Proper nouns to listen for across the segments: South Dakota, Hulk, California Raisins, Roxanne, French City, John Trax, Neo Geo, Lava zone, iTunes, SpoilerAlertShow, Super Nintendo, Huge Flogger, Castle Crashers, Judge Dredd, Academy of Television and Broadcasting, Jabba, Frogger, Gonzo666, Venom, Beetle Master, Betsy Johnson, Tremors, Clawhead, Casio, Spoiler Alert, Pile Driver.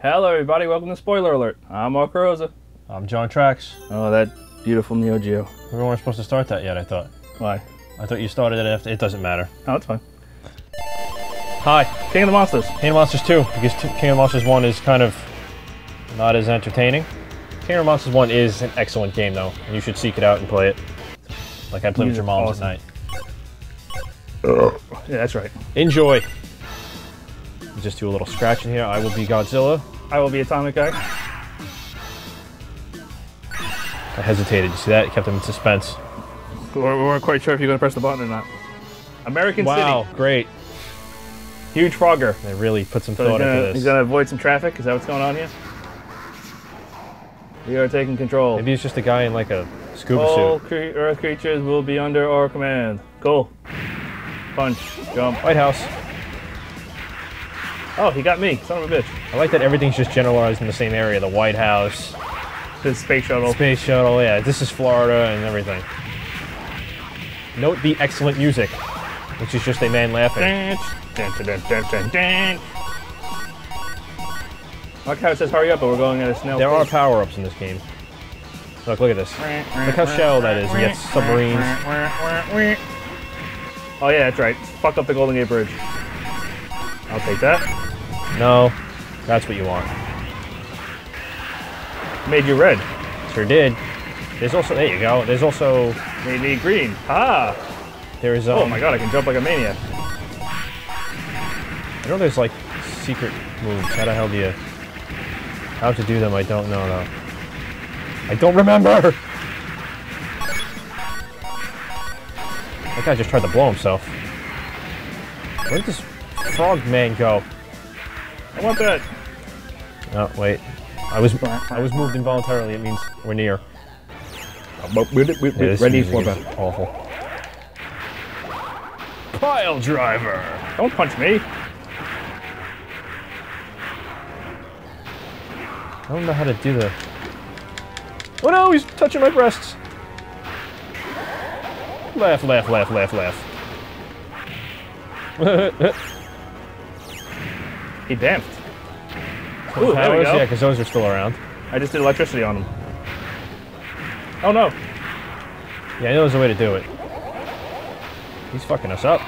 Hello everybody, welcome to Spoiler Alert. I'm Mark Rosa. I'm John Trax. Oh, that beautiful Neo Geo. We weren't supposed to start that yet, I thought. Why? I thought you started it after. It doesn't matter. Oh, it's fine. Hi. King of the Monsters. King of the Monsters 2, because King of the Monsters 1 is kind of not as entertaining. King of the Monsters 1 is an excellent game though, and you should seek it out and play it. Like I play with your moms awesome. At night. Yeah, that's right. Enjoy. Just do a little scratch in here. I will be Godzilla. I will be Atomic Guy. I hesitated. You see that? It kept him in suspense. We weren't quite sure if you're going to press the button or not. American City. Wow, great. Huge Frogger. They really put some thought into this. He's going to avoid some traffic. Is that what's going on here? We are taking control. Maybe he's just a guy in like a scuba suit. All Earth creatures will be under our command. Cool. Punch. Jump. White House. Oh, he got me. Son of a bitch. I like that everything's just generalized in the same area. The White House. The space shuttle. Space shuttle, yeah. This is Florida and everything. Note the excellent music, which is just a man laughing. I like how it says hurry up, but we're going at a snail. There are power-ups in this game. Look at this. Look how shallow that is. You get submarines. Oh yeah, that's right. Fuck up the Golden Gate Bridge. I'll take that. No, that's what you want. Made you red. Sure did. There's also, there you go. There's also... Made me green. Ah! There is oh my god, I can jump like a maniac. I know there's like secret moves. How the hell do you... How to do them, I don't know though. I don't remember! That guy just tried to blow himself. Where did this frogman go? I want that. Oh wait, I was moved involuntarily. It means we're near. Yeah, ready for that. Awful. Pile Driver. Don't punch me. I don't know how to do the. Oh no, he's touching my breasts. Laugh, laugh, laugh, laugh, laugh. He damped. Ooh, there we go. Yeah, because those are still around. I just did electricity on them. Oh no. Yeah, I know there's a way to do it. He's fucking us up.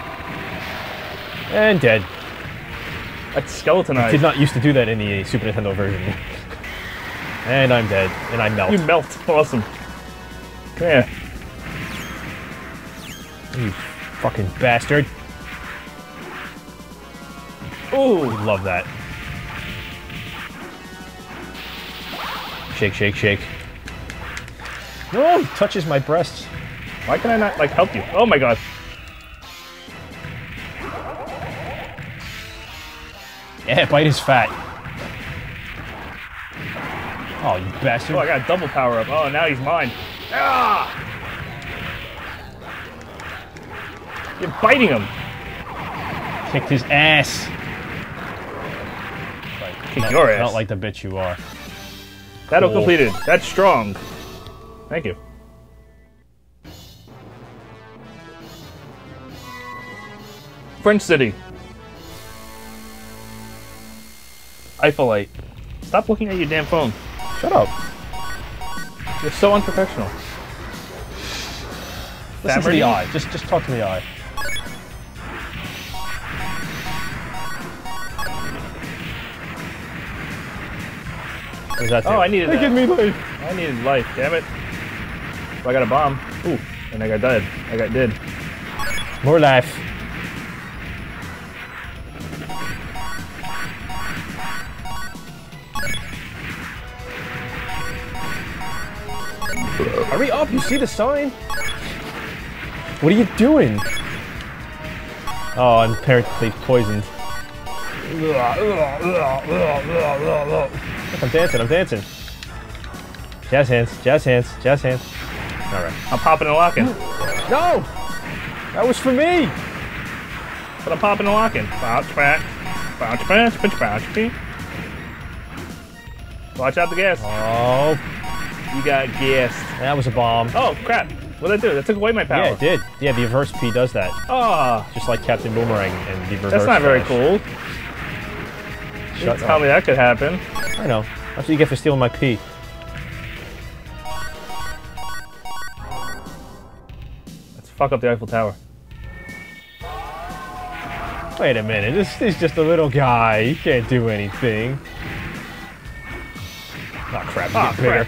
And dead. That's skeletonized. I did not used to do that in the Super Nintendo version. And I'm dead. And I melt. You melt. Awesome. Come here. You fucking bastard. Ooh, love that. Shake, shake, shake. No, he touches my breasts. Why can I not, like, help you? Oh my god. Yeah, bite his fat. Oh, you bastard. Oh, I got a double power up. Oh, now he's mine. Ah! You're biting him. Kicked his ass. Kick your ass. Not like the bitch you are. That'll complete it. That's strong. Thank you. French City. Eiffelite. Stop looking at your damn phone. Shut up. You're so unprofessional. Listen to the eye. Just talk to the eye. Oh, I needed that. Give me life. I needed life, damn it. So I got a bomb. Ooh, and I got dead. I got dead. More life. Hurry up, you see the sign? What are you doing? Oh, I'm apparently poisoned. Look, I'm dancing, I'm dancing. Jazz hands, jazz hands, jazz hands. All right. I'm popping and locking. No! That was for me! But I'm popping and locking. Bounce back. Bounce back. Bounce back. Watch out the gas. Oh. You got gassed. That was a bomb. Oh, crap. What did that do? That took away my power. Yeah, it did. Yeah, the reverse P does that. Ah. Just like Captain Boomerang and the reverse That's not flash. Very cool. Shut up. Tell me that could happen. I know. That's what you get for stealing my pee. Let's fuck up the Eiffel Tower. Wait a minute, this is just a little guy. He can't do anything. Oh crap, he's getting bigger.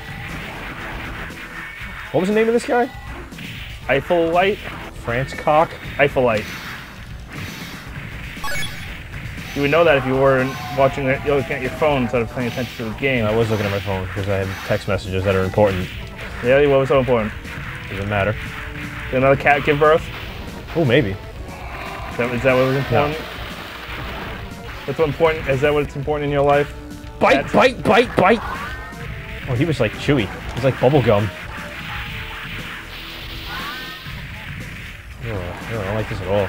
What was the name of this guy? Eiffelite? France cock? Eiffelite. You would know that if you weren't watching it, you're looking at your phone instead of paying attention to the game. I was looking at my phone because I had text messages that are important. Yeah, what was so important? Doesn't matter. Did another cat give birth? Oh, maybe. Is that what was important? Yeah. That's what important? Is that what's important in your life? Bite, that's bite, bite, bite! Oh, he was like chewy. He was like bubblegum. Oh, I don't like this at all.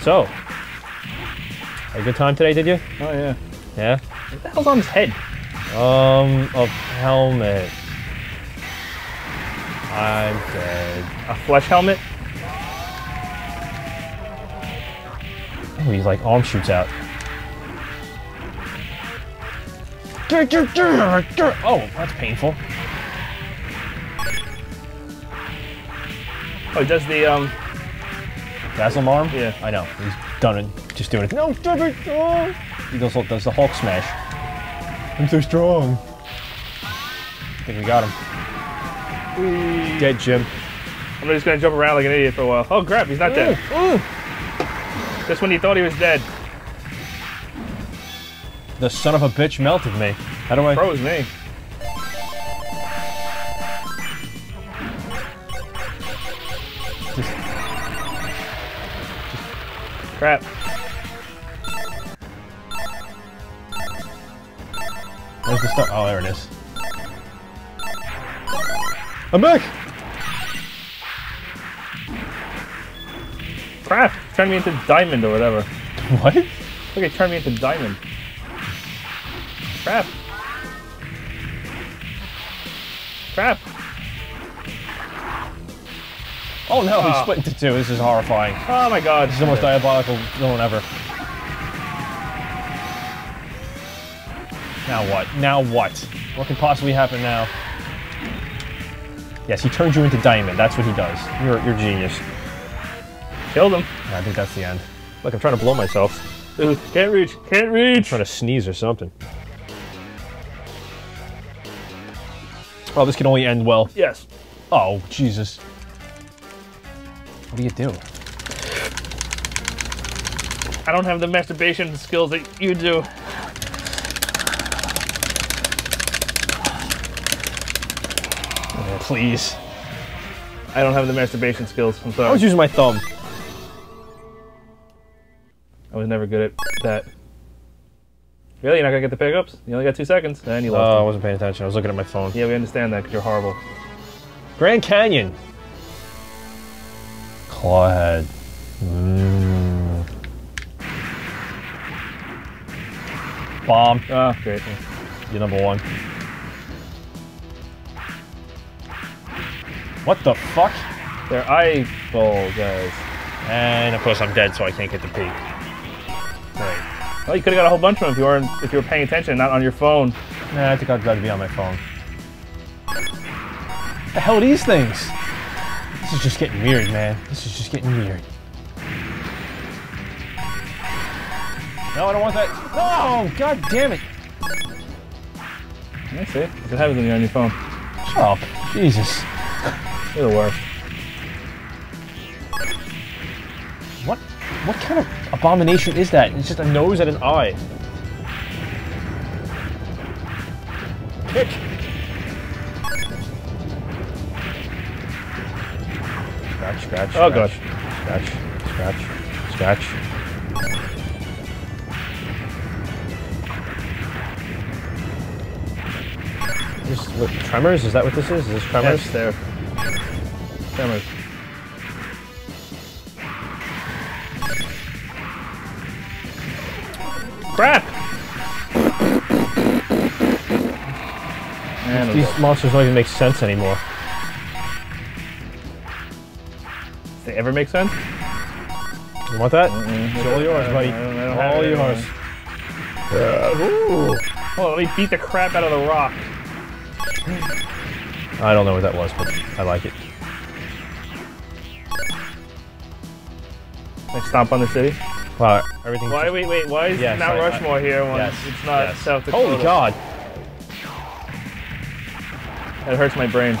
So, had a good time today, did you? Oh, yeah. Yeah? What the hell's on his head? A helmet. I'm dead. A flesh helmet? Oh, he's like arm shoots out. Oh, that's painful. Oh, does the Gaslam arm? Yeah. I know. He's done it. Just doing it. No, David! Oh. He does the Hulk smash. I'm so strong. I think we got him. Wee. Dead, Jim. I'm just gonna jump around like an idiot for a while. Oh crap, he's not dead. Just when you thought he was dead. The son of a bitch melted me. How do I? Froze me. Just crap. Where's the stuff? Oh, there it is. I'm back! Crap! Turn me into diamond or whatever. What? Look, it turned me into diamond. Crap! Crap! Oh no, he split into two. This is horrifying. Oh my god. This is the most diabolical villain ever. Now what? Now what? What could possibly happen now? Yes, he turns you into diamond. That's what he does. You're genius. Killed him. I think that's the end. Look, I'm trying to blow myself. Can't reach. Can't reach. I'm trying to sneeze or something. Oh, this can only end well. Yes. Oh, Jesus. What do you do? I don't have the masturbation skills that you do. Please. I don't have the masturbation skills, I'm sorry. I was using my thumb. I was never good at that. Really? You're not gonna get the pickups? You only got 2 seconds. And you lost them. I wasn't paying attention. I was looking at my phone. Yeah, we understand that because you're horrible. Grand Canyon. Clawhead. Bomb. Oh, great. You're number one. What the fuck? They're eyeball guys. And of course I'm dead, so I can't get the peek. Great. Well, you could have got a whole bunch of them if you were paying attention and not on your phone. Nah, I think I'd rather be on my phone. What the hell are these things? This is just getting weird, man. This is just getting weird. No, I don't want that. No! God damn it! That's it. What happens when you're on your phone? Shut up. Jesus. It'll work. What kind of abomination is that? It's just a nose and an eye. Kick! Scratch, scratch, scratch. Oh gosh. Scratch, scratch, scratch. This, what, Tremors? Is that what this is? Is this Tremors? Yes, there. Tremors. Crap! Man, these monsters don't even make sense anymore. Does they ever make sense? You want that? It's all yours, buddy. All yours. Ooh. Oh, they beat the crap out of the rock. I don't know what that was, but I like it. I stomp on the city. Wow, everything. Why? Wait, wait. Why is Mount Rushmore here when it's not South Dakota? Holy God! That hurts my brain.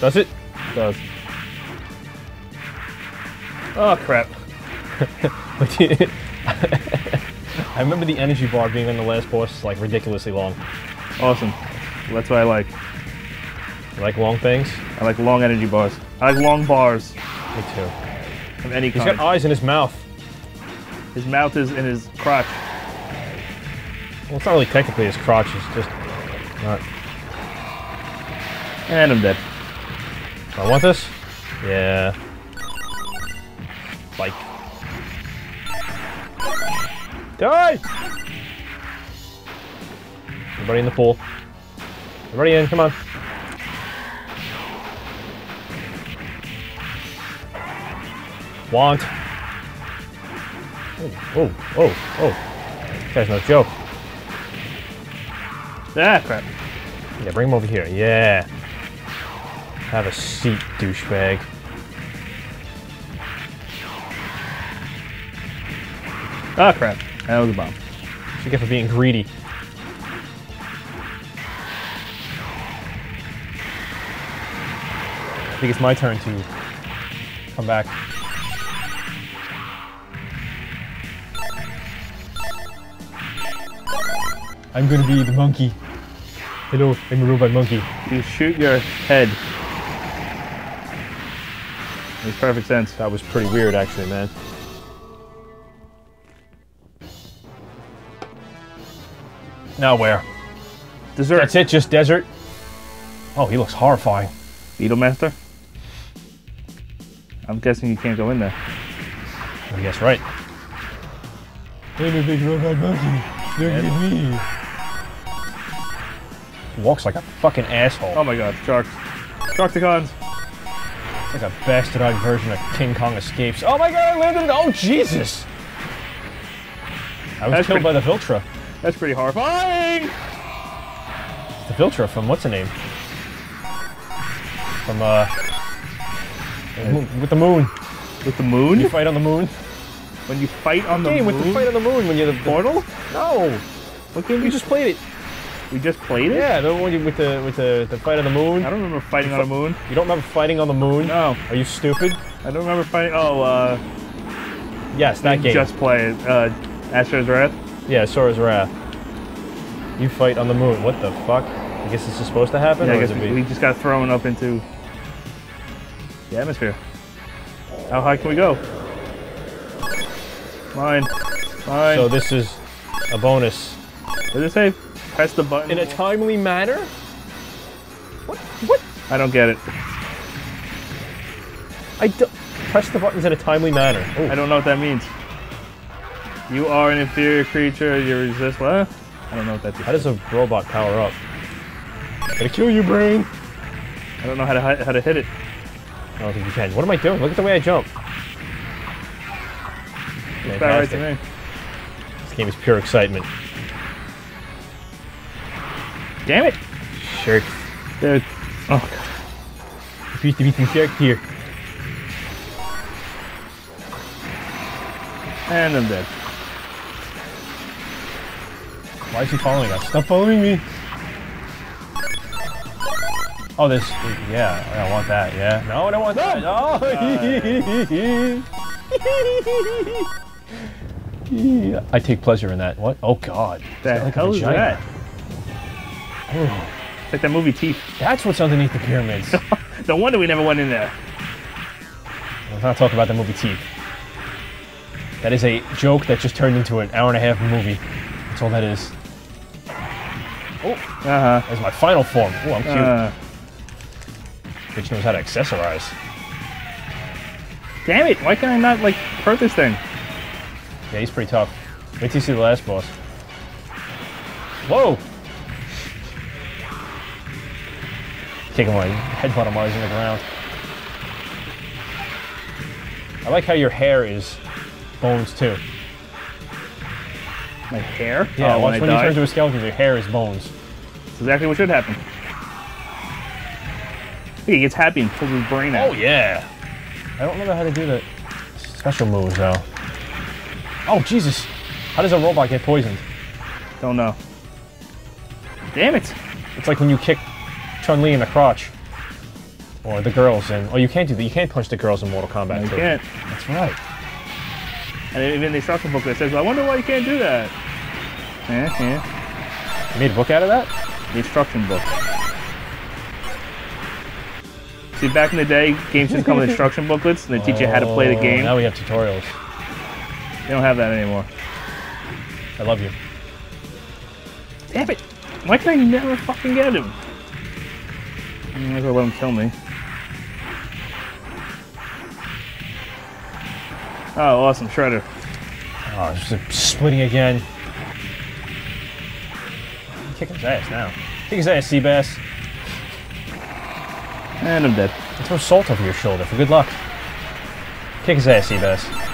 Does it? It does. Oh crap! I remember the energy bar being on the last boss like ridiculously long. Awesome. Well, that's what I like. You like long things? I like long energy bars. I like long bars. Me too. Of any kind. He's got eyes in his mouth. His mouth is in his crotch. Well, it's not really technically his crotch. It's just not. And I'm dead. I want this? Yeah. Bike. Die! Everybody in the pool. Everybody in, come on. Want. Oh, oh, oh. This guy's no joke. Ah, crap. Yeah, bring him over here. Yeah. Have a seat, douchebag. Ah, crap. That was a bomb. What you get for being greedy. I think it's my turn to come back. I'm gonna be the monkey. Hello, I'm a robot monkey. You shoot your head. Makes perfect sense. That was pretty weird, actually, man. Now where? Desert. That's it, just desert. Oh, he looks horrifying. Beetle Master? I'm guessing you can't go in there. I guess right. I'm a big robot monkey. Look at me. Walks like a fucking asshole. Oh my god, sharks. Sharktacons. Like a bastardized version of King Kong Escapes. Oh my god, I landed in. Oh Jesus! I was killed by the Viltra. That's pretty horrifying! The Viltra from what's her name? From, with the moon. With the moon? You fight on the moon? When you fight on the moon? With the fight on the moon when you're the portal? No! What game? You just played it. We just played it? Yeah, the one with the fight on the moon. I don't remember fighting on the moon. You don't remember fighting on the moon? No. Are you stupid? I don't remember fighting. Oh, yes, that game. Just played Astro's Wrath. Yeah, Sora's Wrath. You fight on the moon. What the fuck? I guess this is supposed to happen. Yeah, or I guess we just got thrown up into the atmosphere. How high can we go? Mine. Mine. So this is a bonus. Did it say press the button? In a timely manner? What? What? I don't get it. I don't... Press the buttons in a timely manner. Ooh. I don't know what that means. You are an inferior creature, you resist... What? I don't know what that is. How does a robot power up? Gonna kill you, brain! I don't know how to hit it. I don't think you can. What am I doing? Look at the way I jump. It's about right to me. This game is pure excitement. Damn it! Shirk. Dude. Oh god. Refuse to be some shirk here. And I'm dead. Why is he following us? Stop following me! Oh, this. Yeah, I want that. Yeah. No, I don't want that. Oh. Yeah, I take pleasure in that. What? Oh god. That like hell is that? Oh. It's like that movie Teeth. That's what's underneath the pyramids. No wonder we never went in there. Let's not talk about the movie Teeth. That is a joke that just turned into an hour-and-a-half movie. That's all that is. Oh, That's my final form. Oh, I'm cute. Bitch knows how to accessorize. Damn it! Why can I not like hurt this thing? Yeah, he's pretty tough. Wait till you see the last boss. Whoa! Kicking my headbutt him while he's in the ground. I like how your hair is bones too. My hair? Yeah, once when you turn into a skeleton, your hair is bones. That's exactly what should happen. He gets happy and pulls his brain out. Oh yeah. I don't remember how to do the special moves though. Oh Jesus! How does a robot get poisoned? Don't know. Damn it! It's like when you kick Chun-Li in the crotch, or the girls in. Oh, you can't do that. You can't punch the girls in Mortal Kombat. No, you can't. That's right. And even the instruction book that says, "I wonder why you can't do that." You made a book out of that? The instruction book. See, back in the day, games just come with instruction booklets, and they teach you how to play the game. Now we have tutorials. They don't have that anymore. I love you. Damn it! Why can I never fucking get him? I'm not gonna let him kill me. Oh, awesome shredder. Oh, just splitting again. Kick his ass now. Kick his ass, Seabass. And I'm dead. I'll throw salt over your shoulder for good luck. Kick his ass, Seabass.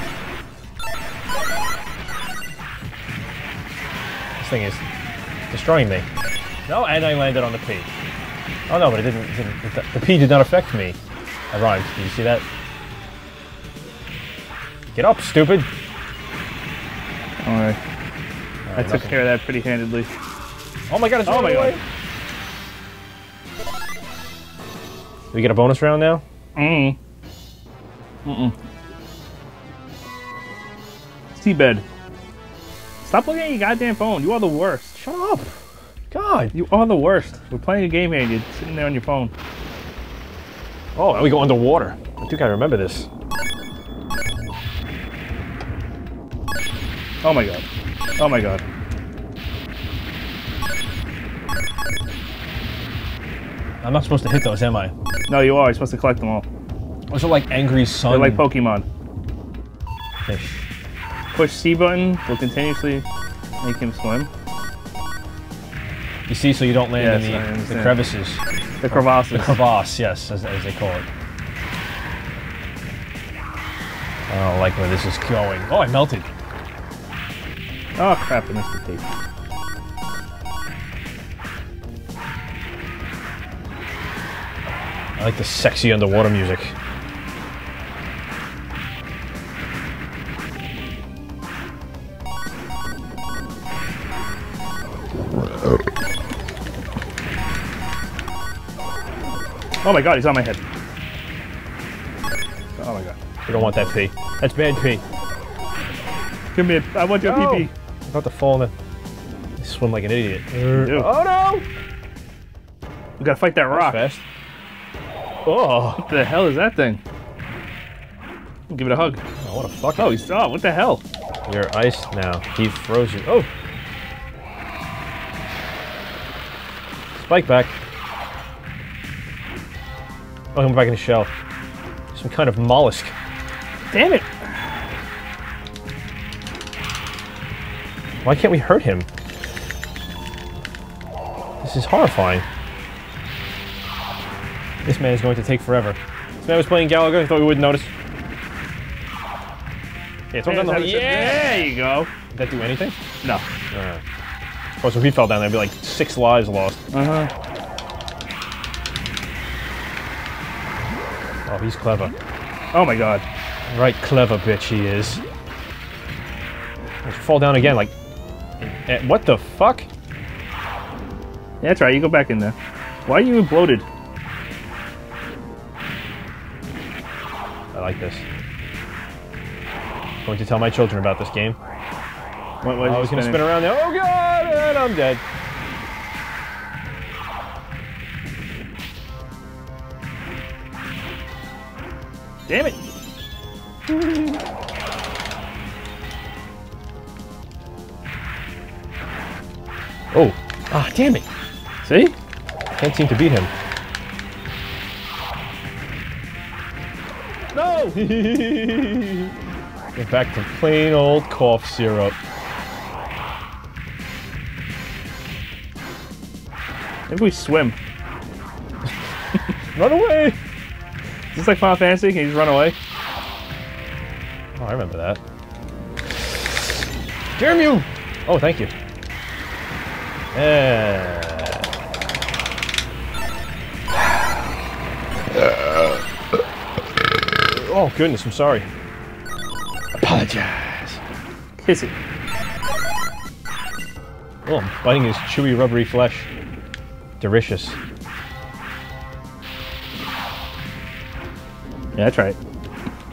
This thing is destroying me. No, and I landed on the P. Oh no, but it didn't, the P did not affect me. I rhymed. Did you see that? Get up, stupid! Alright. I took care of that pretty handedly. Oh my god, it's running away! Do we get a bonus round now? Seabed. Stop looking at your goddamn phone. You are the worst. Shut up! God! You are the worst. We're playing a game here and you're sitting there on your phone. Oh, now we go underwater. I do gotta remember this. Oh my god. Oh my god. I'm not supposed to hit those, am I? No, you are. You're supposed to collect them all. Those are like Angry Sun. They're like Pokemon. Fish. Push C button will continuously make him swim. You see, so you don't land in the crevices. The crevasses. The crevasse, yes, as they call it. I don't like where this is going. Oh, I melted. Oh crap, I missed the tape. I like the sexy underwater music. Oh my god, he's on my head. Oh my god. You don't want that pee. That's bad pee. Give me a, I want your pee-pee. I'm about to fall in a... swim like an idiot. Oh no! We gotta fight that rock. Fast. Oh, what the hell is that thing? Give it a hug. Oh, what a fuck! Oh, he's what the hell? You're iced now. He froze you. Oh! Spike back. Oh, I'm back in the shell. Some kind of mollusk. Damn it! Why can't we hurt him? This is horrifying. This man is going to take forever. This man was playing Galaga, I thought we wouldn't notice. Yeah, there you go. Did that do anything? No. Of course, if he fell down, there'd be like 6 lives lost. Oh, he's clever. Oh my god. Right clever bitch he is. Let's fall down again like... What the fuck? Yeah, that's right, you go back in there. Why are you bloated? I like this. I'm going to tell my children about this game. What was I was going to spin around there. Oh god, and I'm dead. Damn it! Oh, ah, damn it. See? Can't seem to beat him. No! Get back to plain old cough syrup. Maybe we swim. Run away! Is this like Final Fantasy? Can you just run away? Oh, I remember that. Damn you! Oh, thank you. Oh, goodness, I'm sorry. Apologize. Kiss it. Oh, I'm biting his chewy, rubbery flesh. Delicious. Yeah, that's right.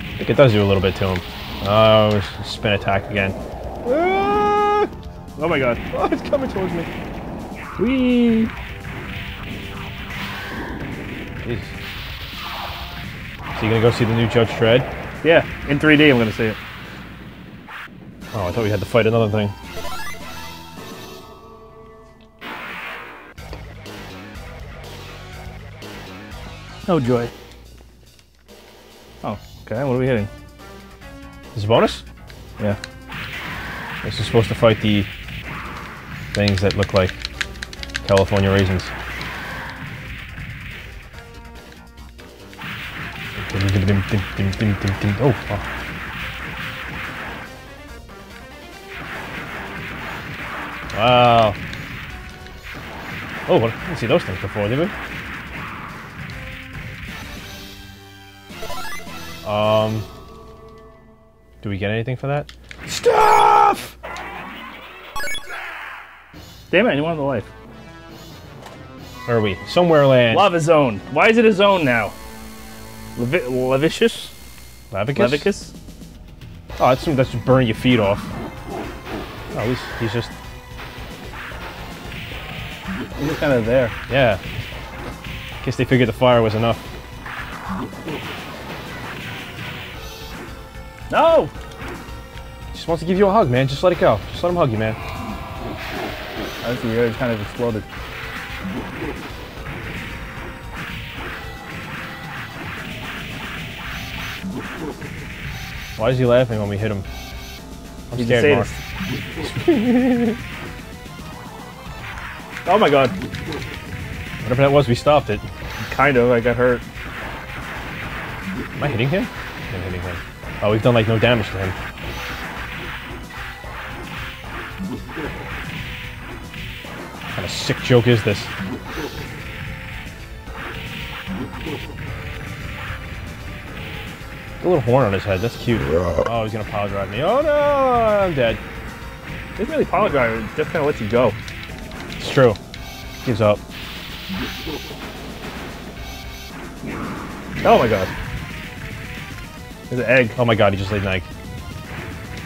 I think it does do a little bit to him. Oh, spin attack again. Ah! Oh my god. Oh, it's coming towards me. Whee! Jeez. So you gonna go see the new Judge Dredd? Yeah, in 3D I'm gonna see it. Oh, I thought we had to fight another thing. No joy. Oh, okay, what are we hitting? This is a bonus? Yeah. This is supposed to fight the things that look like California Raisins. Oh, oh. Wow. Oh, well, I didn't see those things before, did we? Do we get anything for that? Stuff! Damn it, you wanted the life. Where are we? Somewhere land. Lava zone. Why is it a zone now? Lavicus? Lavicus? Oh, that's just burning your feet off. Oh, at least he's just... He's just kind of there. Yeah. I guess they figured the fire was enough. No! Just wants to give you a hug, man. Just let it go. Just let him hug you, man. I see you already kind of exploded. Why is he laughing when we hit him? I'm scared, Mark. Oh my god. Whatever that was, we stopped it. Kind of, I got hurt. Am I hitting him? I'm hitting him. Oh, we've done like no damage to him. What kind of sick joke is this? A little horn on his head, that's cute. Oh, he's gonna pile drive me. Oh no, I'm dead. It doesn't really pile drive, it just kind of lets you go. It's true. Gives up. Oh my god. There's an egg. Oh my god, he just laid an egg.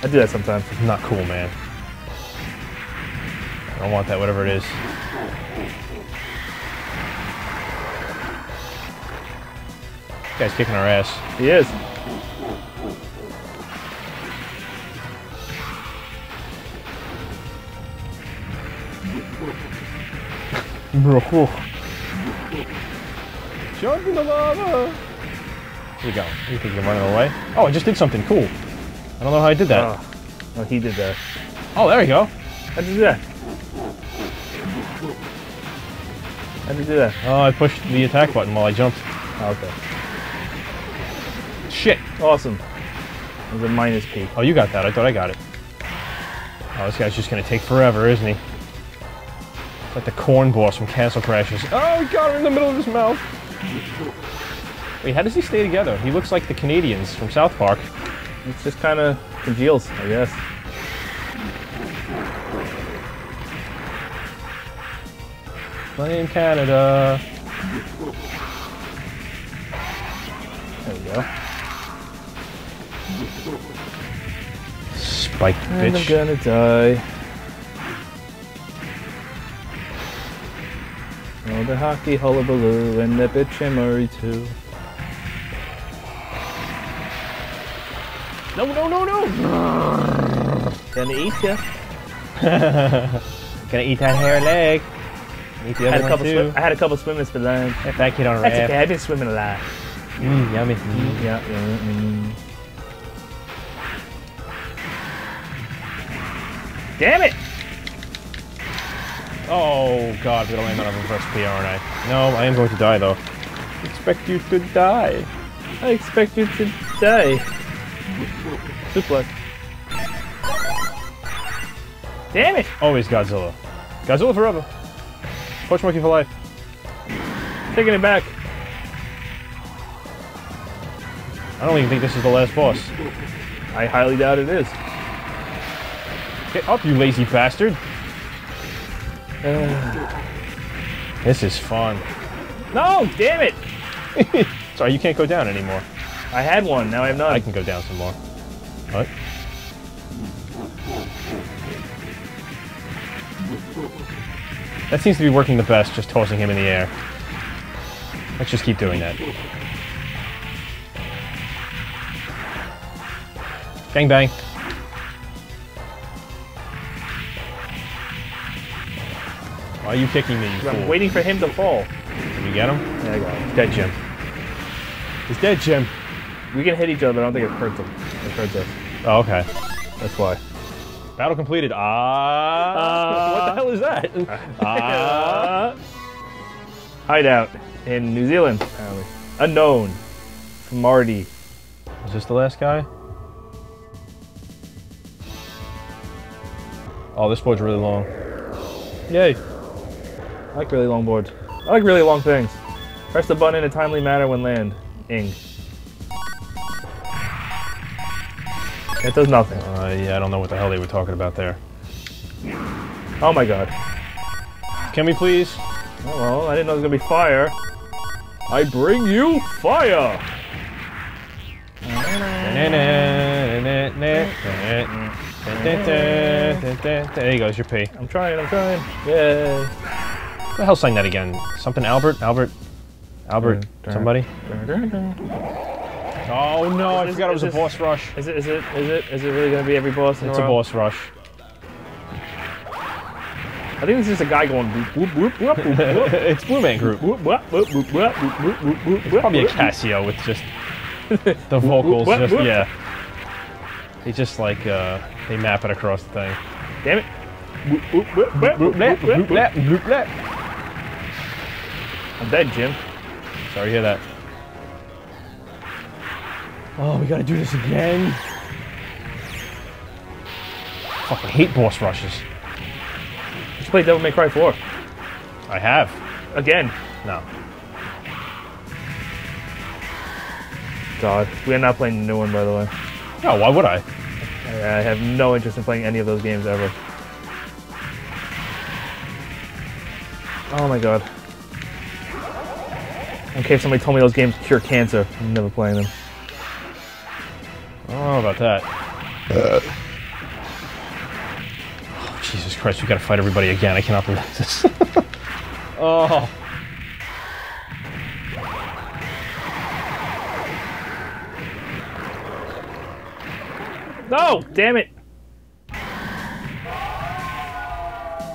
I do that sometimes. It's not cool, man. I don't want that, whatever it is. This guy's kicking our ass. He is. Jump in the lava! Here we go. You think you're running away? Oh, I just did something cool. I don't know how I did that. Oh, he did that. Oh, there you go. How'd you do that? How'd you do that? Oh, I pushed the attack button while I jumped. Oh, okay. Shit. Awesome. It was a minus P. Oh, you got that. I thought I got it. Oh, this guy's just going to take forever, isn't he? It's like the corn boss from Castle Crashers. Oh, he got him in the middle of his mouth. Wait, how does he stay together? He looks like the Canadians from South Park. It's just kind of congeals, I guess. Playing Canada. There we go. Spike, bitch. And I'm gonna die. Oh, the hockey hullabaloo and the bitch and Murray too. No, no, no, no! Gonna eat ya. Gonna eat that hair leg. Eat the other one too. I had a couple swimmers for lunch. Get that kid on. That's okay, I've been swimming a lot. Mmm, yummy. Mm, yeah, yummy. Damn it! Oh god, I'm gonna land on a reverse PR, aren't I? No, I am going to die though. I expect you to die. I expect you to die. Suplex. Damn it! Always Godzilla. Godzilla forever. Punch monkey for life. Taking it back. I don't even think this is the last boss. I highly doubt it is. Get up, you lazy bastard. This is fun. No! Damn it! Sorry, you can't go down anymore. I had one, now I have none. I can go down some more. What? That seems to be working the best, just tossing him in the air. Let's just keep doing that. Bang bang. Why are you kicking me? I'm waiting for him to fall. Did you get him? Yeah, I got him. Dead Jim. He's dead, Jim. We can hit each other. I don't think it hurts him. It hurts us. Oh, okay. That's why. Battle completed. What the hell is that? Hideout in New Zealand. Apparently. Unknown. Marty. Was this the last guy? Oh, this board's really long. Yay. I like really long boards. I like really long things. Press the button in a timely manner when landing. It does nothing. Yeah, I don't know what the hell they were talking about there. Oh my god. Can we please? Oh well, I didn't know there was gonna be fire. I bring you fire! There you go, it's your P. I'm trying. Yay. What the hell sang that again? Something Albert? Albert somebody? Oh no, I forgot it was a boss rush. Is it really gonna be every boss in a row? It's a boss rush. I think this is a guy going whoop whoop whoop whoop whoop. It's Blue Man Group. It's probably a Casio with just the vocals just yeah. They just like, they map it across the thing. Damn it. I'm dead, Jim. Sorry to hear that. Oh, we gotta do this again. Fuck, I hate boss rushes. Did you play Devil May Cry 4? I have. Again? No. God, we are not playing the new one, by the way. No, why would I? I have no interest in playing any of those games ever. Oh my god. Okay, if somebody told me those games cure cancer, I'm never playing them. I don't know about that. Oh, Jesus Christ, we gotta fight everybody again. I cannot believe this. Oh. No! Damn it!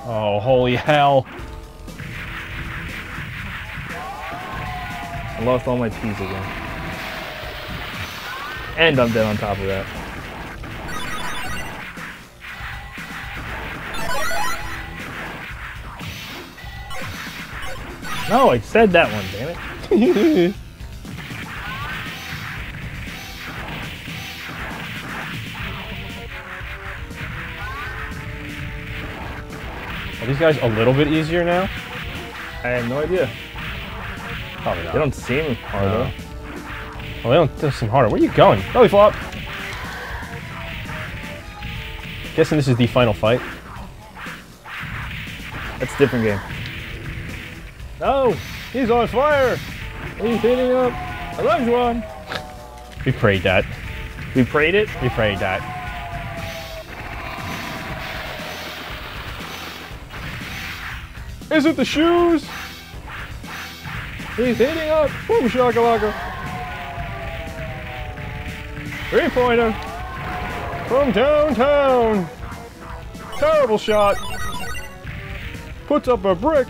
Oh, holy hell. I lost all my P's again. And I'm dead on top of that. No, I said that one, damn it. Are these guys a little bit easier now? I have no idea. Probably not. They don't seem harder. No. Well, they don't seem harder. Where are you going? Oh, we flop. Guessing this is the final fight. That's a different game. No! He's on fire! He's hitting up! I love you, Juan! We prayed that. We prayed it? We prayed that. Is it the shoes? He's hitting up. Boom shakalaka. Three-pointer. From downtown. Terrible shot. Puts up a brick.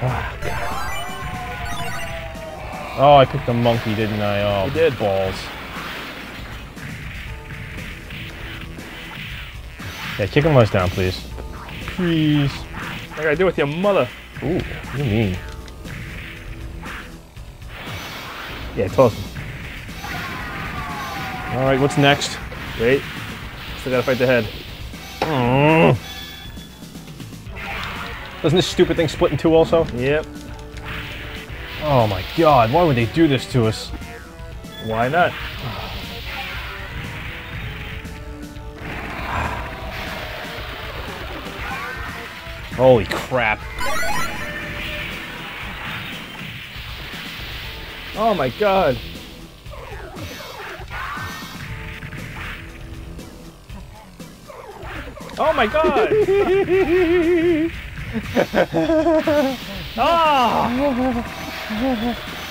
Oh, God. Oh, I picked the monkey, didn't I? Oh, you did. Balls. Yeah, kick him once down, please. Please. What do I do with your mother? Ooh, what do you mean? Yeah, toss him. Alright, what's next? Wait. Still gotta fight the head. Mm. Doesn't this stupid thing split in two also? Yep. Oh my god, why would they do this to us? Why not? Holy crap. Oh my god. Oh my god! Oh!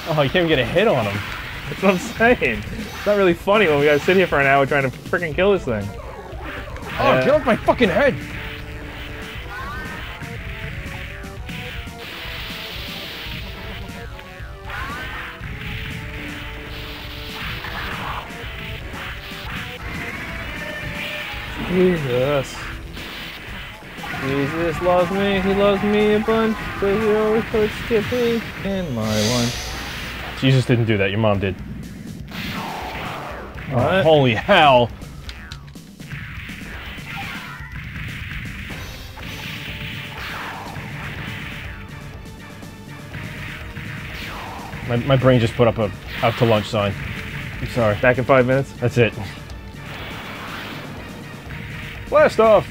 Oh, you can't even get a hit on him. That's what I'm saying. It's not really funny when we gotta sit here for an hour trying to freaking kill this thing. Oh, get off my fucking head! Jesus. Jesus loves me, he loves me a bunch, but he always puts Skippy in my lunch. Jesus didn't do that, your mom did. Oh, holy hell! My brain just put up a out to lunch sign. I'm sorry. Back in 5 minutes? That's it. Blast off!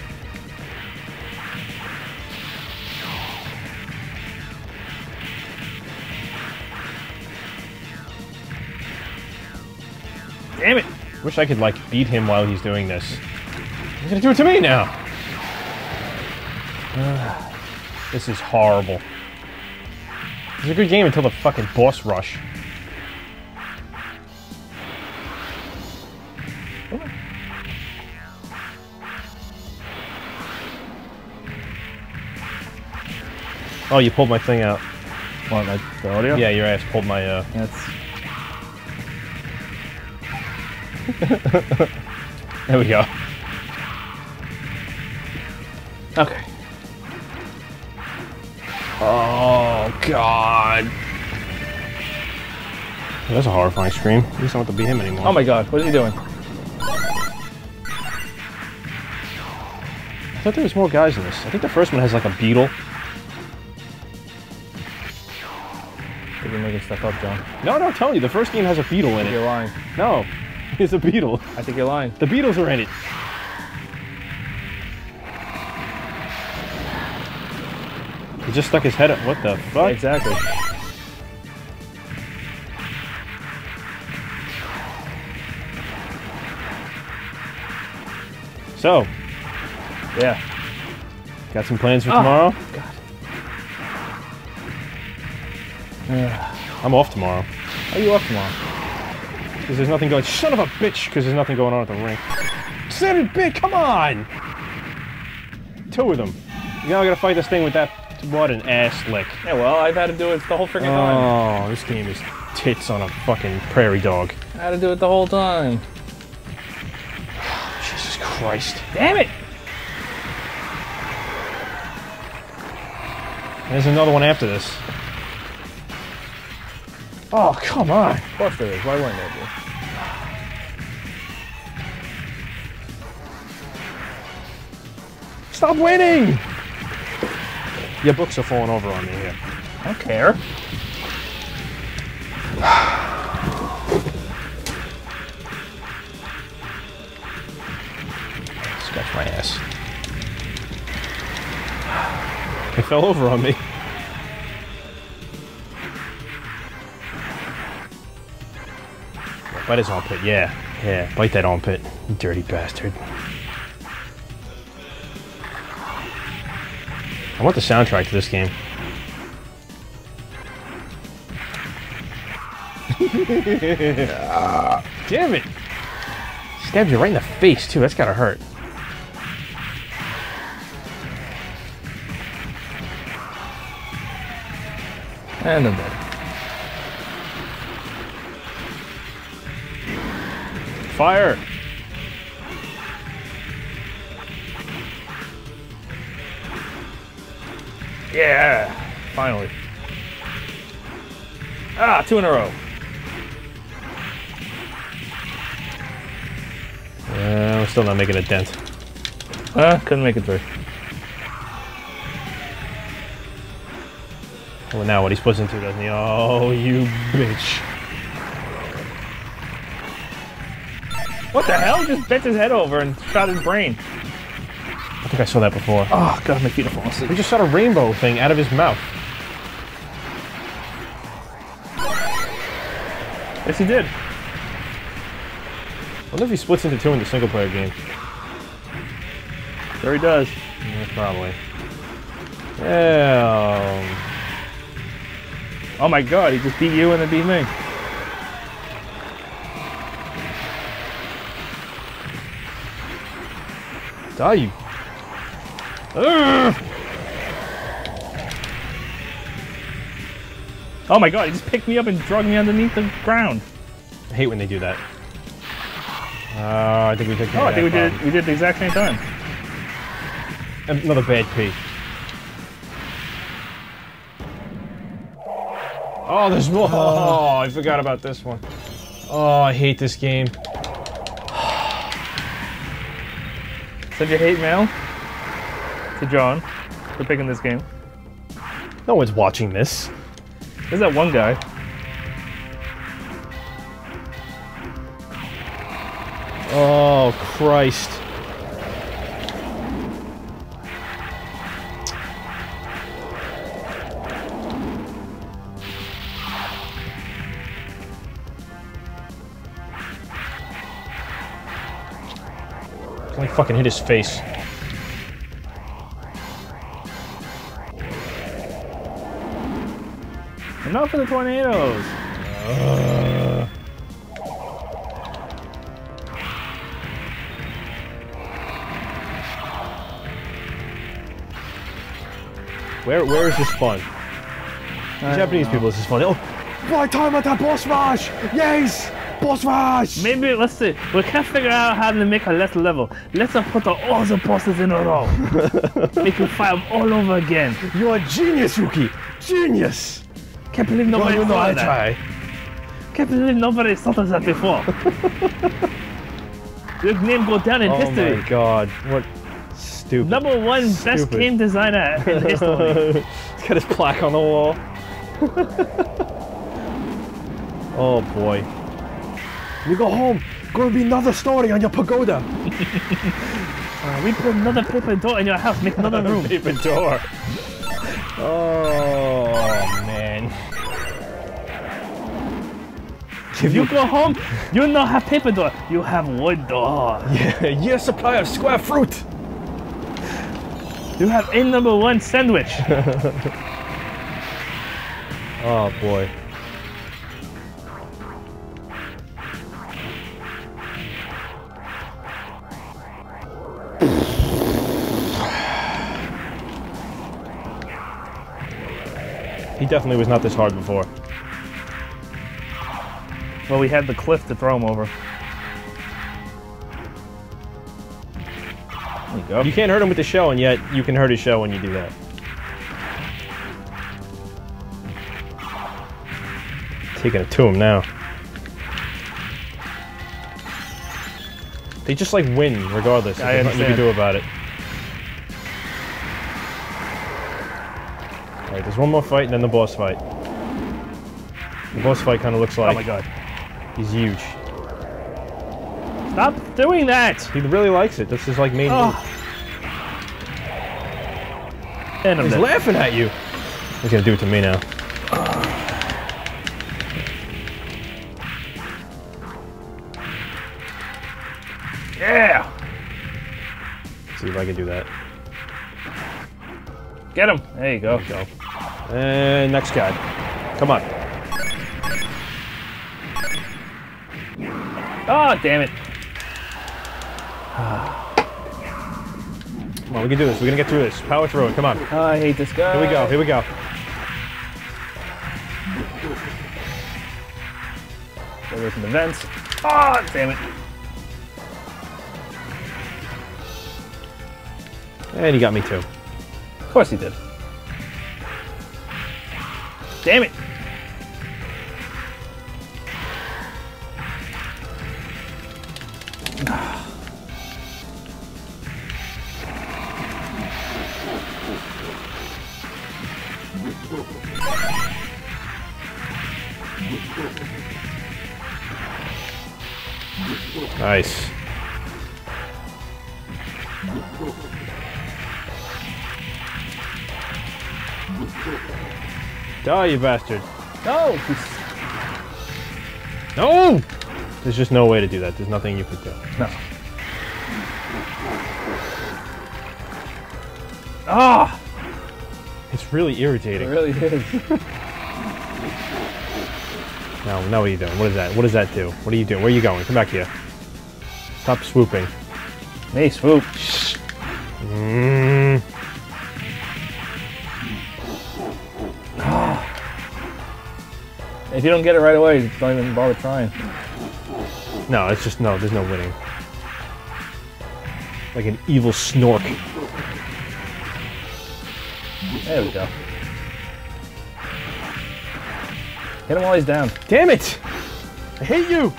Damn it! Wish I could, like, beat him while he's doing this. He's gonna do it to me now! This is horrible. It's a good game until the fucking boss rush. Oh, you pulled my thing out. What, my audio? Yeah, your ass pulled my, That's... There we go. Okay. Oh, God. That's a horrifying scream. At least I don't have to beat him anymore. Oh, my God. What is he doing? I thought there was more guys in this. I think the first one has, like, a beetle. You're making stuff up, John. No, no, I'm telling you, the first game has a beetle in it. You're lying. No, it's a beetle. I think you're lying. The beetles are in it. He just stuck his head up. What the fuck? Exactly. So, yeah. Got some plans for tomorrow? God. I'm off tomorrow. Are you off tomorrow? Because there's nothing going. Son of a bitch! Because there's nothing going on at the rink. Son of a bitch! Come on! Two of them. Now I gotta fight this thing with that. What an ass lick. Yeah, well, I've had to do it the whole freaking time. Oh, this game is tits on a fucking prairie dog. I had to do it the whole time. Jesus Christ! Damn it! There's another one after this. Oh, come on! Of course there is. Why wouldn't there be? Stop winning! Your books are falling over on me here. I don't care. Scratch my ass. It fell over on me. Bite his armpit, yeah. Yeah, bite that armpit, you dirty bastard. I want the soundtrack to this game. Damn it! Stabbed you right in the face, too. That's gotta hurt. And I'm dead. Fire! Yeah! Finally. Ah, two in a row. We're still not making a dent. Couldn't make it through. Well, now what he's pushing through, doesn't he? Oh, you bitch. What the hell? Just bent his head over and shot his brain. I think I saw that before. Oh, God, my feet are falling asleep. He just shot a rainbow thing out of his mouth. Yes, he did. I wonder if he splits into two in the single-player game. Sure he does. Yeah, probably. Yeah. Oh my God, he just beat you and then beat me. Die, you. Urgh! Oh my God, he just picked me up and dragged me underneath the ground. I hate when they do that. I think we took that. Oh, I think we did the exact same time. Another bad P. Oh, there's more. Oh, I forgot about this one. Oh, I hate this game. Send your hate mail to John for picking this game. No one's watching this. There's that one guy. Oh, Christ. I fucking hit his face. Enough of the tornadoes! Where is this fun? Japanese people, this is fun. Oh, right time at that boss rush! Yes! Boss rush! Maybe, let's see. We can't figure out how to make a last level. Let's put all the bosses in a row. Make you fight all over again. You're a genius, Yuki! Genius! Can't believe nobody thought of that. Can't believe nobody thought of that before. Your name go down in history. Oh my God, what stupid. Number one best game designer in history. He's got his plaque on the wall. Oh boy. You go home, gonna be another story on your pagoda. We put another paper door in your house, make another room. Paper door. Oh. If you go home, you not have paper door. You have wood door. Yeah, your supply of square fruit. You have a #1 sandwich. Oh boy. He definitely was not this hard before. Well, we had the cliff to throw him over. There you go. You can't hurt him with the shell, and yet you can hurt his shell when you do that. Taking it to him now. They just like win regardless. There's nothing you can do about it. All right, there's one more fight, and then the boss fight. The boss fight kind of looks like. Oh my God. He's huge. Stop doing that! He really likes it. This is like main move. And he's laughing at you. He's gonna do it to me now. Yeah! Let's see if I can do that. Get him! There you go. There you go. And next guy. Come on. Oh, damn it. Come on, we can do this. We're going to get through this. Power through it. Come on. Oh, I hate this guy. Here we go. Here we go. There goes the vents. Oh, damn it. And he got me too. Of course he did. Damn it. Nice. Die, you bastard. No! No! There's just no way to do that. There's nothing you could do. No. Ah! It's really irritating. It really is. No, what are you doing? What is that? What does that do? What are you doing? Where are you going? Come back here. Stop swooping. Hey, swoop. Mm. If you don't get it right away, don't even bother trying. No, it's just no. There's no winning. Like an evil snork. There we go. Hit him while he's down. Damn it! I hate you!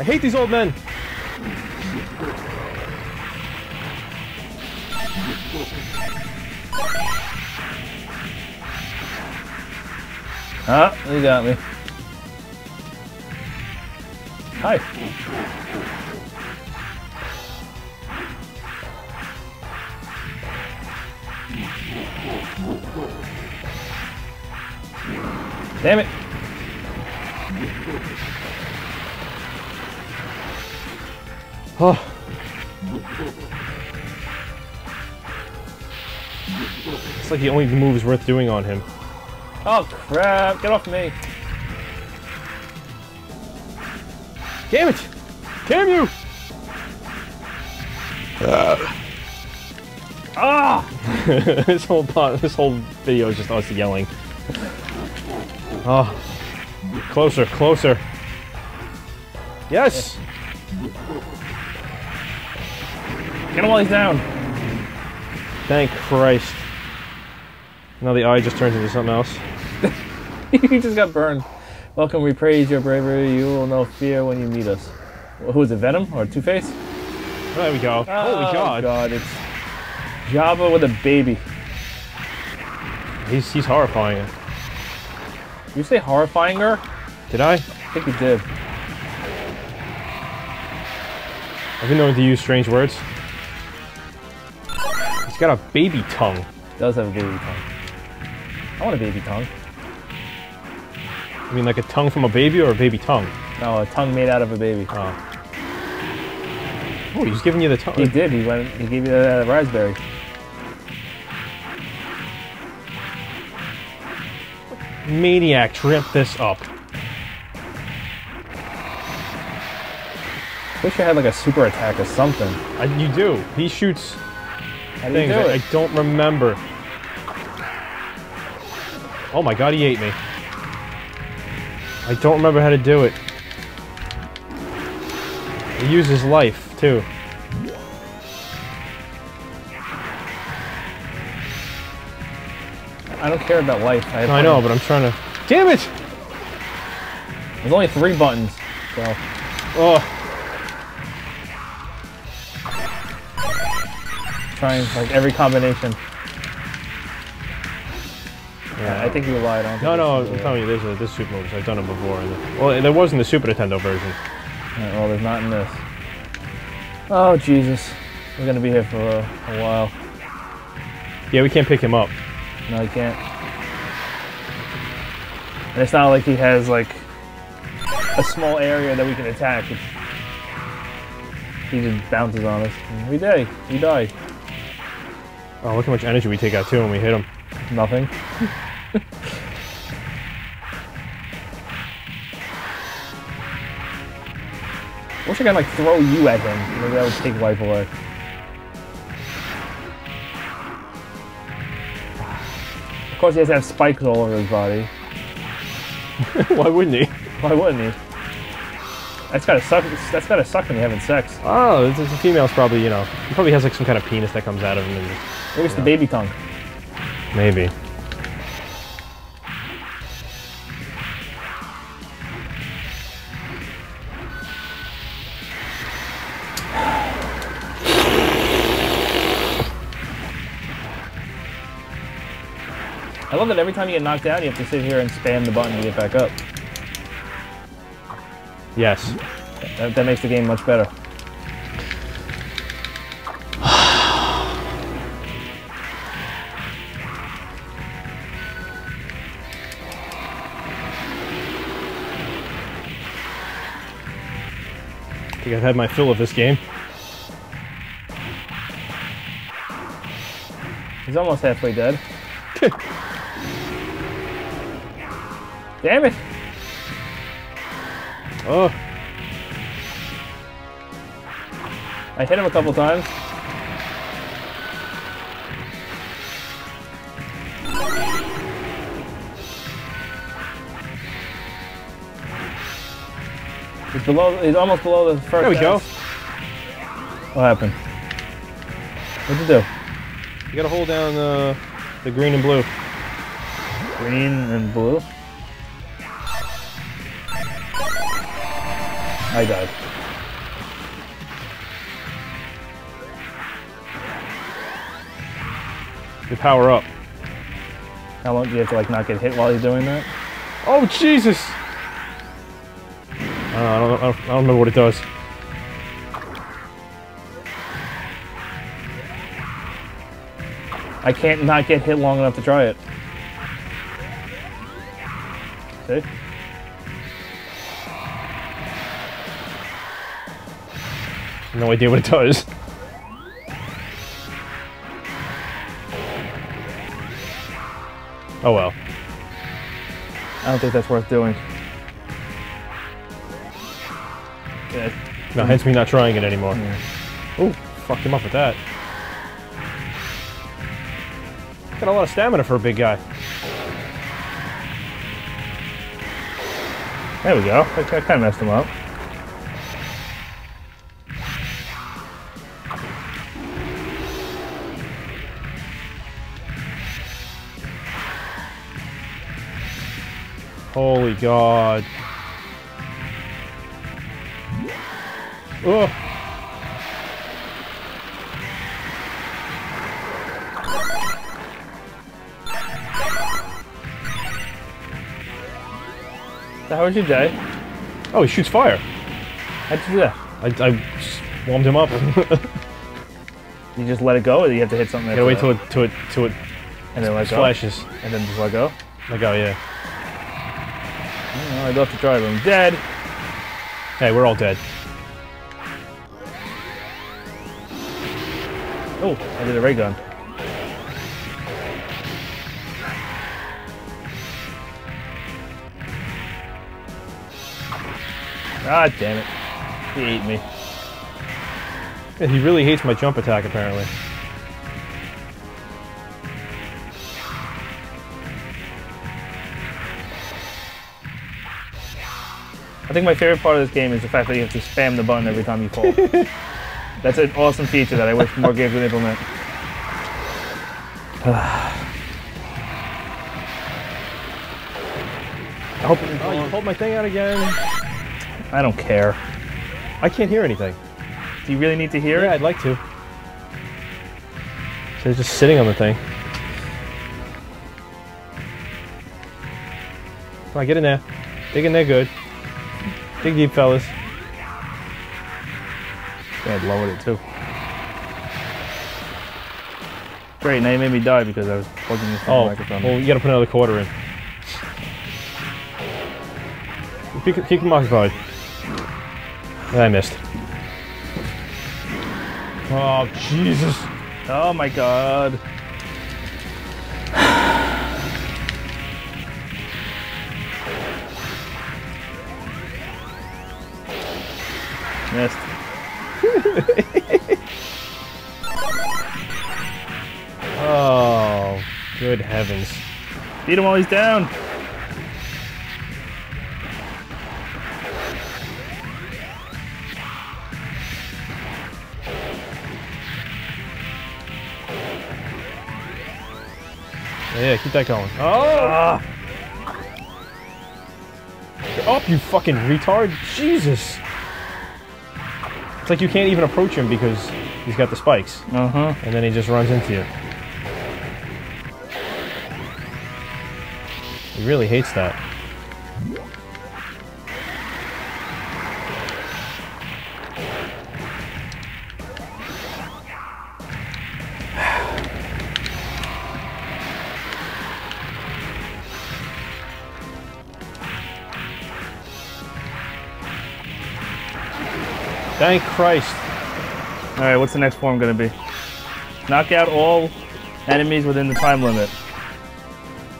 I hate these old men! Ah, you got me. Hi. Damn it. Oh. It's like the only move is worth doing on him. Oh crap, get off me. Damn it! Damn you! Ah! This whole video is just us yelling. Oh. Closer, closer. Yes! Get him while he's down. Thank Christ. Now the eye just turns into something else. You just got burned. Welcome, we praise your bravery. You will know fear when you meet us. Well, who is it, Venom or Two Face? Oh, there we go. Holy God. Oh, God, it's Jabba with a baby. He's horrifying. Did you say horrifying her? Did I? I think you did. I've been known to use strange words. He's got a baby tongue. He does have a baby tongue. I want a baby tongue. You mean like a tongue from a baby or a baby tongue? No, a tongue made out of a baby. Oh. Oh, he's giving you the tongue. He did. He gave you the raspberry. Maniac, trip this up. Wish I had like a super attack or something. You do. He shoots How things do you do it? I don't remember. Oh my God, he ate me. I don't remember how to do it. He uses life, too. I don't care about life. I know, but I'm trying to... Damn it! There's only 3 buttons, so... Oh. Trying, like, every combination. Yeah, I think you lied on. No, I'm telling you, there's super moves. I've done them before. Well, there was in the Super Nintendo version. Right, well, there's not in this. Oh, Jesus. We're going to be here for a while. Yeah, we can't pick him up. No, you can't. And it's not like he has, like, a small area that we can attack. He just bounces on us. And we die. We die. Oh, look how much energy we take out, too, when we hit him. Nothing. I wish I could like throw you at him. Maybe that would take life away. Of course, he has to have spikes all over his body. Why wouldn't he? Why wouldn't he? That's gotta suck. That's gotta suck when you're having sex. Oh, the female's probably, you know, he probably has like some kind of penis that comes out of him. And just, maybe it's the baby tongue. Maybe. I love that every time you get knocked out, you have to sit here and spam the button to get back up. Yes. That makes the game much better. think I've had my fill of this game. He's almost halfway dead. Damn it! Oh. I hit him a couple times. He's below, he's almost below the first. There we go. What happened? What'd you do? You gotta hold down the green and blue. Green and blue? I died. You power up. How long do you have to like not get hit while you're doing that? Oh Jesus! I don't remember what it does. I can't not get hit long enough to try it. See? No idea what it does. Oh well. I don't think that's worth doing. Yeah. No, hence me not trying it anymore. Yeah. Oh, fucked him up with that. Got a lot of stamina for a big guy. There we go. I kind of messed him up. Holy God. Oh. How was your day? Oh, he shoots fire. How'd you do that? I warmed him up. You just let it go, or do you have to hit something? You gotta wait till it and then let go. Flashes. And then just let go? Let go, yeah. I'd love to try, but I'm dead. Hey, we're all dead. Oh, I did a ray gun. God damn it. He ate me. Yeah, he really hates my jump attack, apparently. I think my favorite part of this game is the fact that you have to spam the button every time you fall. That's an awesome feature that I wish more games would implement. Oh, you pulled my thing out again. I don't care. I can't hear anything. Do you really need to hear it? Yeah, I'd like to. So they're just sitting on the thing. Come on, get in there. Dig in there good. Dig deep, fellas. Yeah, I'd lowered it too. Great, now you made me die because I was plugging this microphone. Well, you gotta put another quarter in. Keep him occupied. I missed. Oh, Jesus. Oh, my God. Missed. Oh, good heavens. Beat him while he's down. Yeah, keep that going. Oh! Get up, you fucking retard! Jesus! It's like you can't even approach him because he's got the spikes. Uh-huh. And then he just runs into you. He really hates that. Thank Christ. Alright, what's the next form gonna be? Knock out all enemies within the time limit.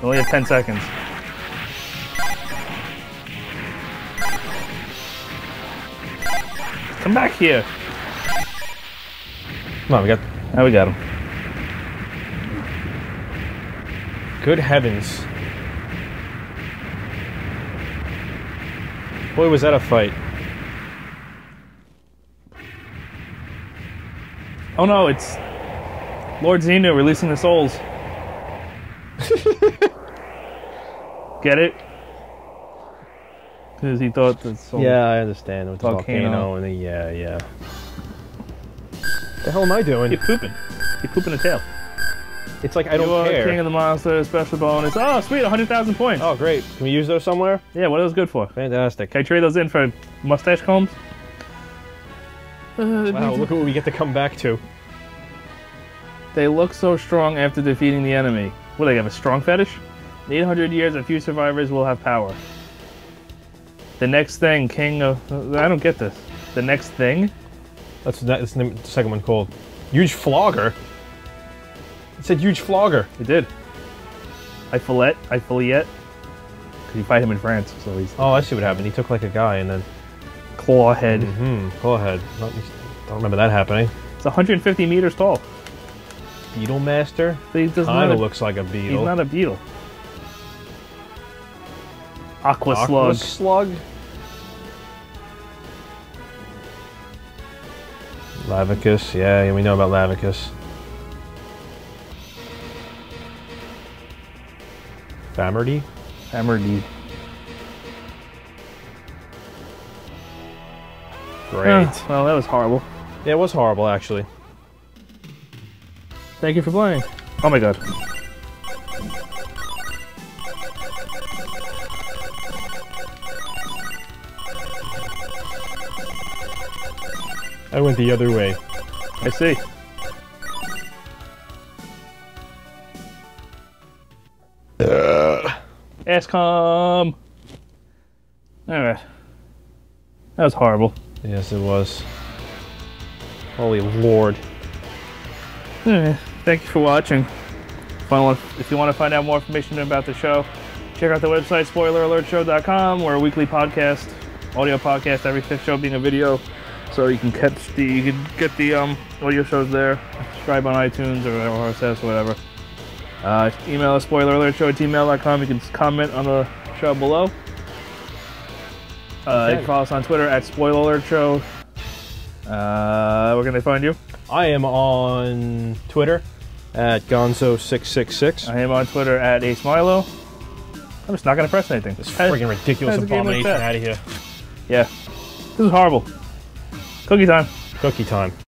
We only have 10 seconds. Come back here. Come on, we got him. Good heavens. Boy, was that a fight. Oh no, it's Lord Xena releasing the souls. Get it? Because he thought the soul. Yeah, I understand. With volcano and the yeah. What the hell am I doing? You're pooping. You're pooping a tail. It's like I don't care. King of the Monsters, special bonus. Oh, sweet, 100,000 points. Oh, great. Can we use those somewhere? Yeah, what are those good for? Fantastic. Can I trade those in for mustache combs? Wow, look what we get to come back to. They look so strong after defeating the enemy. What, they have a strong fetish? In 800 years, a few survivors will have power. The next thing, King of... I don't get this. The next thing? That's the second one called. Huge Flogger? It said Huge Flogger. It did. Eiffelite. Because you fight him in France, so he's... Oh, I see what happened. He took like a guy and then... Clawhead. Mm-hmm, Clawhead. I don't remember that happening. It's 150 meters tall. Beetle Master? Kinda looks like a beetle. He's not a beetle. Aqua Slug. Lavicus, yeah, we know about Lavicus. Famerdy. Great. Oh, well, that was horrible. Yeah, it was horrible, actually. Thank you for playing. Oh my god. I went the other way. I see. Asscom! Alright. That was horrible. Yes, it was. Holy lord. Alright. Thank you for watching. If you want to find out more information about the show, check out the website, spoileralertshow.com. We're a weekly podcast, audio podcast, every fifth show being a video. So you can catch the, you can get the audio shows there. Subscribe on iTunes or RSS or whatever. Email us spoileralertshow@gmail.com. You can comment on the show below. You can follow us on Twitter @spoileralertshow. Where can they find you? I am on Twitter @Gonzo666. I am on Twitter @AceMilo. I'm just not gonna press anything. This freaking ridiculous abomination out of here. Yeah, this is horrible. Cookie time.